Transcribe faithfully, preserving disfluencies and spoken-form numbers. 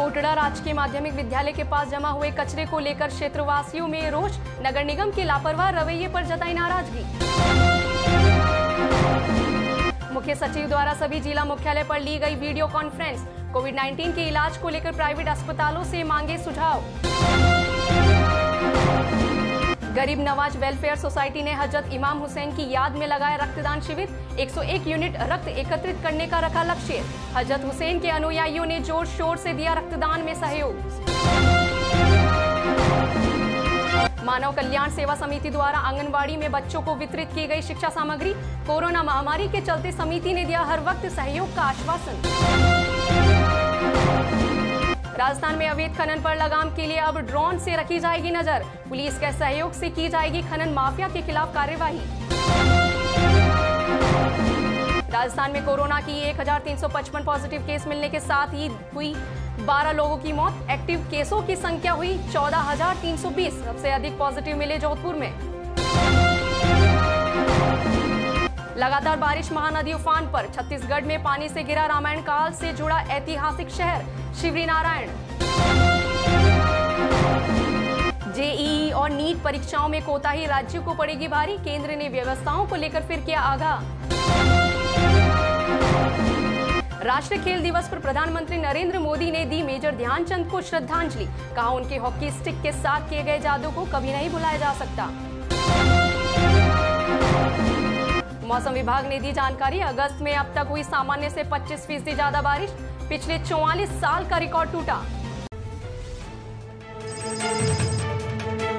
कोटड़ा राजकीय माध्यमिक विद्यालय के पास जमा हुए कचरे को लेकर क्षेत्रवासियों में रोष, नगर निगम के लापरवाह रवैये पर जताई नाराजगी। मुख्य सचिव द्वारा सभी जिला मुख्यालय पर ली गई वीडियो कॉन्फ्रेंस, कोविड उन्नीस के इलाज को लेकर प्राइवेट अस्पतालों से मांगे सुझाव। गरीब नवाज वेलफेयर सोसाइटी ने हजरत इमाम हुसैन की याद में लगाया रक्तदान शिविर, एक सौ एक यूनिट रक्त एकत्रित करने का रखा लक्ष्य। हजरत हुसैन के अनुयायियों ने जोर शोर से दिया रक्तदान में सहयोग। मानव कल्याण सेवा समिति द्वारा आंगनबाड़ी में बच्चों को वितरित की गई शिक्षा सामग्री, कोरोना महामारी के चलते समिति ने दिया हर वक्त सहयोग का आश्वासन। राजस्थान में अवैध खनन पर लगाम के लिए अब ड्रोन से रखी जाएगी नजर, पुलिस के सहयोग से की जाएगी खनन माफिया के खिलाफ कार्यवाही। राजस्थान में कोरोना की एक हजार तीन सौ पचपन पॉजिटिव केस मिलने के साथ ही हुई बारह लोगों की मौत, एक्टिव केसों की संख्या हुई चौदह हजार तीन सौ बीस, सबसे अधिक पॉजिटिव मिले जोधपुर में। लगातार बारिश, महानदी उफान पर, छत्तीसगढ़ में पानी से गिरा रामायण काल से जुड़ा ऐतिहासिक शहर शिवरीनारायण। जेईई और नीट परीक्षाओं में कोताही, राज्यों को पड़ेगी भारी, केंद्र ने व्यवस्थाओं को लेकर फिर किया आगाह। राष्ट्रीय खेल दिवस पर प्रधानमंत्री नरेंद्र मोदी ने दी मेजर ध्यानचंद को श्रद्धांजलि, कहा उनके हॉकी स्टिक के साथ किए गए जादू को कभी नहीं भुलाया जा सकता। मौसम विभाग ने दी जानकारी, अगस्त में अब तक हुई सामान्य से पच्चीस फीसदी ज्यादा बारिश, पिछले चौवालीस साल का रिकॉर्ड टूटा।